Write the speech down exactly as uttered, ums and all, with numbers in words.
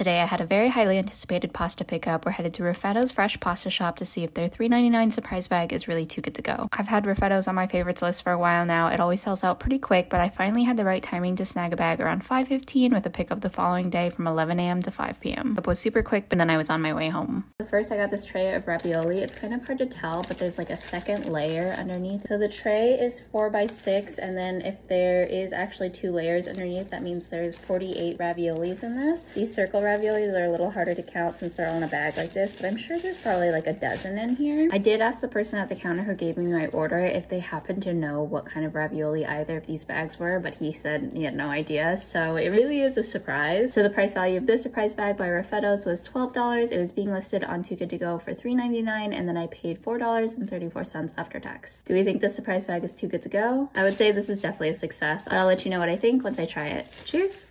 Today I had a very highly anticipated pasta pickup. We're headed to Raffetto's fresh pasta shop to see if their three ninety-nine surprise bag is really too good to go. I've had Raffetto's on my favorites list for a while now. It always sells out pretty quick, but I finally had the right timing to snag a bag around five fifteen with a pickup the following day from eleven a m to five p m It was super quick, but then I was on my way home. First I got this tray of ravioli. It's kind of hard to tell, but there's like a second layer underneath. So the tray is four by six, and then if there is actually two layers underneath, that means there's forty-eight raviolis in this. These circle raviolis are a little harder to count since they're all in a bag like this, but I'm sure there's probably like a dozen in here. I did ask the person at the counter who gave me my order if they happened to know what kind of ravioli either of these bags were, but he said he had no idea, so it really is a surprise. So the price value of this surprise bag by Raffetto's was twelve dollars. It was being listed on Too Good To Go for three ninety-nine, and then I paid four dollars and thirty-four cents after tax. Do we think this surprise bag is too good to go? I would say this is definitely a success. I'll let you know what I think once I try it. Cheers!